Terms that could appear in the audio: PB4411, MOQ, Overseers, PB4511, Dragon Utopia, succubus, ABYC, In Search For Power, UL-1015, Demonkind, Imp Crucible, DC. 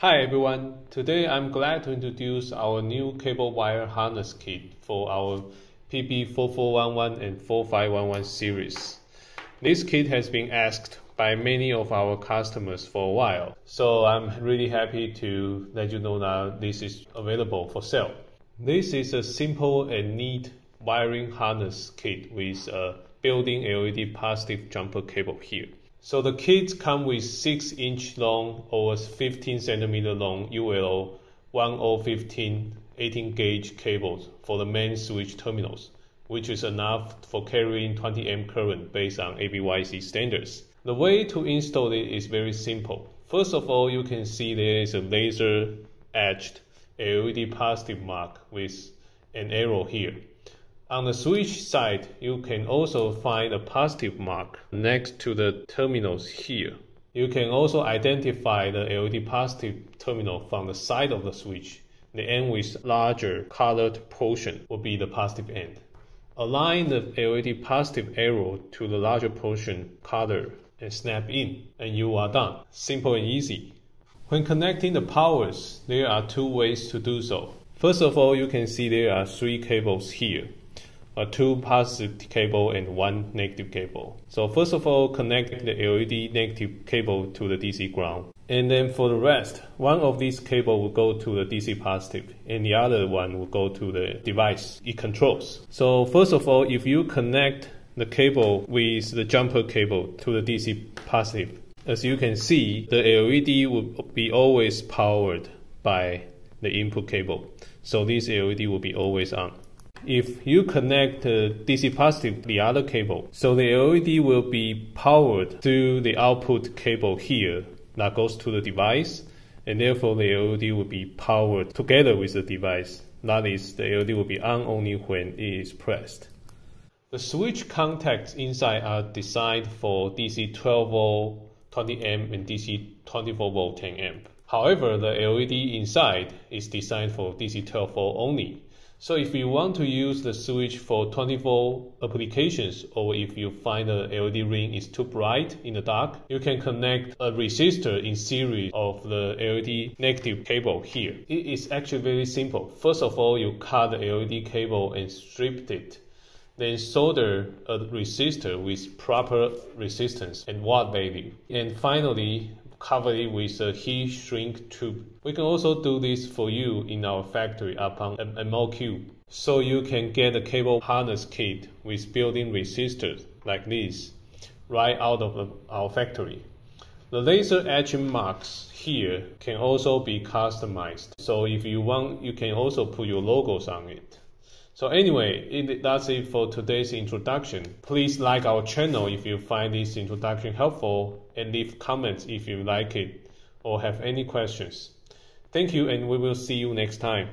Hi everyone, today I'm glad to introduce our new cable wire harness kit for our PB4411 and 4511 series. This kit has been asked by many of our customers for a while, so I'm really happy to let you know now this is available for sale. This is a simple and neat wiring harness kit with a built-in LED positive jumper cable here. So the kit comes with 6-inch long or 15cm long UL-1015 18-gauge cables for the main switch terminals, which is enough for carrying 20A current based on ABYC standards. The way to install it is very simple. First of all, you can see there is a laser-etched LED positive mark with an arrow here. On the switch side, you can also find a positive mark next to the terminals here. You can also identify the LED positive terminal from the side of the switch. The end with larger colored portion will be the positive end. Align the LED positive arrow to the larger portion color and snap in, and you are done. Simple and easy. When connecting the powers, there are two ways to do so. First of all, you can see there are three cables here. Two positive cable and one negative cable. So first of all, connect the LED negative cable to the DC ground. And then for the rest, one of these cables will go to the DC positive and the other one will go to the device it controls. So first of all, if you connect the cable with the jumper cable to the DC positive, as you can see, the LED will be always powered by the input cable. So this LED will be always on. If you connect the DC positive to the other cable, so the LED will be powered through the output cable here that goes to the device, and therefore the LED will be powered together with the device. That is, the LED will be on only when it is pressed. The switch contacts inside are designed for DC 12V 20A and DC 24V 10A. However, the LED inside is designed for DC 12V only. So if you want to use the switch for 20V applications, or if you find the LED ring is too bright in the dark, you can connect a resistor in series of the LED negative cable here. It is actually very simple. First of all, you cut the LED cable and strip it. Then solder a resistor with proper resistance and watt value. And finally, cover it with a heat shrink tube. We can also do this for you in our factory upon MOQ. So you can get a cable harness kit with built-in resistors like this right out of our factory. The laser etching marks here can also be customized. So if you want, you can also put your logos on it. So anyway, that's it for today's introduction. Please like our channel if you find this introduction helpful, and leave comments if you like it or have any questions. Thank you, and we will see you next time.